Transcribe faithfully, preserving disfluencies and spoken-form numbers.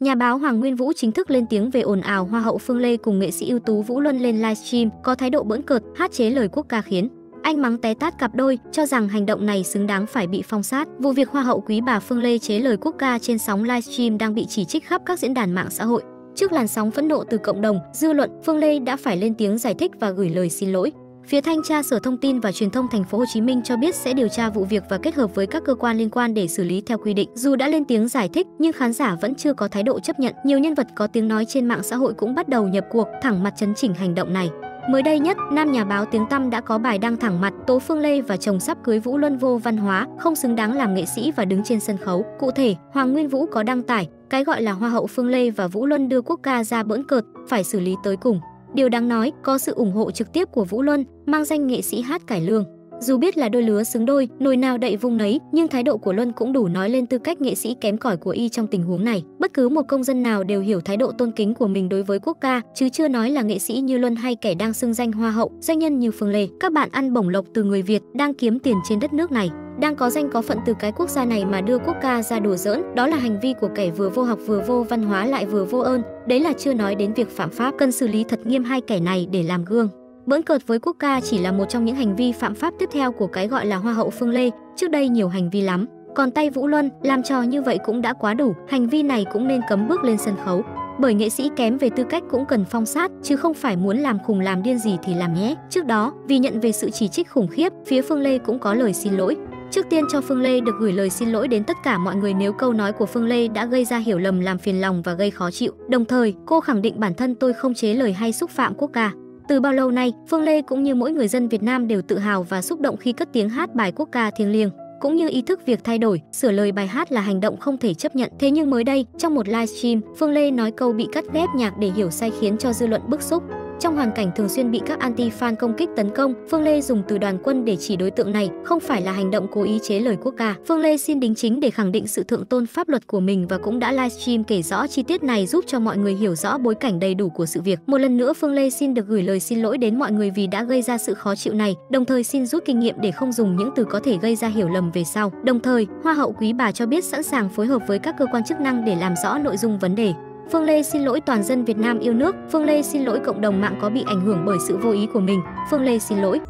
Nhà báo Hoàng Nguyên Vũ chính thức lên tiếng về ồn ào hoa hậu Phương Lê cùng nghệ sĩ ưu tú Vũ Luân lên livestream có thái độ bỡn cợt, hát chế lời Quốc ca khiến anh mắng té tát cặp đôi, cho rằng hành động này xứng đáng phải bị phong sát. Vụ việc hoa hậu quý bà Phương Lê chế lời Quốc ca trên sóng livestream đang bị chỉ trích khắp các diễn đàn mạng xã hội. Trước làn sóng phẫn nộ từ cộng đồng dư luận, Phương Lê đã phải lên tiếng giải thích và gửi lời xin lỗi. Phía thanh tra Sở Thông tin và Truyền thông Thành phố Hồ Chí Minh cho biết sẽ điều tra vụ việc và kết hợp với các cơ quan liên quan để xử lý theo quy định. Dù đã lên tiếng giải thích nhưng khán giả vẫn chưa có thái độ chấp nhận. Nhiều nhân vật có tiếng nói trên mạng xã hội cũng bắt đầu nhập cuộc, thẳng mặt chấn chỉnh hành động này. Mới đây nhất, nam nhà báo tiếng tăm đã có bài đăng thẳng mặt tố Phương Lê và chồng sắp cưới Vũ Luân vô văn hóa, không xứng đáng làm nghệ sĩ và đứng trên sân khấu. Cụ thể, Hoàng Nguyên Vũ có đăng tải: "Cái gọi là hoa hậu Phương Lê và Vũ Luân đưa Quốc ca ra bỡn cợt, phải xử lý tới cùng." Điều đáng nói, có sự ủng hộ trực tiếp của Vũ Luân, mang danh nghệ sĩ hát cải lương. Dù biết là đôi lứa xứng đôi, nồi nào đậy vung nấy, nhưng thái độ của Luân cũng đủ nói lên tư cách nghệ sĩ kém cỏi của y trong tình huống này. Bất cứ một công dân nào đều hiểu thái độ tôn kính của mình đối với Quốc ca, chứ chưa nói là nghệ sĩ như Luân hay kẻ đang xưng danh hoa hậu, doanh nhân như Phương Lê. Các bạn ăn bổng lộc từ người Việt, đang kiếm tiền trên đất nước này, đang có danh có phận từ cái quốc gia này mà đưa Quốc ca ra đùa giỡn, đó là hành vi của kẻ vừa vô học vừa vô văn hóa lại vừa vô ơn. Đấy là chưa nói đến việc phạm pháp, cần xử lý thật nghiêm hai kẻ này để làm gương. Bỡn cợt với Quốc ca chỉ là một trong những hành vi phạm pháp tiếp theo của cái gọi là hoa hậu Phương Lê, trước đây nhiều hành vi lắm. Còn tay Vũ Luân, làm trò như vậy cũng đã quá đủ, hành vi này cũng nên cấm bước lên sân khấu. Bởi nghệ sĩ kém về tư cách cũng cần phong sát, chứ không phải muốn làm khùng làm điên gì thì làm nhé. Trước đó, vì nhận về sự chỉ trích khủng khiếp, phía Phương Lê cũng có lời xin lỗi. Trước tiên cho Phương Lê được gửi lời xin lỗi đến tất cả mọi người nếu câu nói của Phương Lê đã gây ra hiểu lầm, làm phiền lòng và gây khó chịu. Đồng thời, cô khẳng định bản thân tôi không chế lời hay xúc phạm Quốc ca. Từ bao lâu nay, Phương Lê cũng như mỗi người dân Việt Nam đều tự hào và xúc động khi cất tiếng hát bài Quốc ca thiêng liêng, cũng như ý thức việc thay đổi, sửa lời bài hát là hành động không thể chấp nhận. Thế nhưng mới đây, trong một livestream, Phương Lê nói câu bị cắt ghép nhạc để hiểu sai khiến cho dư luận bức xúc. Trong hoàn cảnh thường xuyên bị các anti-fan công kích tấn công, Phương Lê dùng từ đoàn quân để chỉ đối tượng này, không phải là hành động cố ý chế lời Quốc ca. Phương Lê xin đính chính để khẳng định sự thượng tôn pháp luật của mình và cũng đã livestream kể rõ chi tiết này giúp cho mọi người hiểu rõ bối cảnh đầy đủ của sự việc. Một lần nữa, Phương Lê xin được gửi lời xin lỗi đến mọi người vì đã gây ra sự khó chịu này, đồng thời xin rút kinh nghiệm để không dùng những từ có thể gây ra hiểu lầm về sau. Đồng thời, hoa hậu quý bà cho biết sẵn sàng phối hợp với các cơ quan chức năng để làm rõ nội dung vấn đề. Phương Lê xin lỗi toàn dân Việt Nam yêu nước. Phương Lê xin lỗi cộng đồng mạng có bị ảnh hưởng bởi sự vô ý của mình. Phương Lê xin lỗi.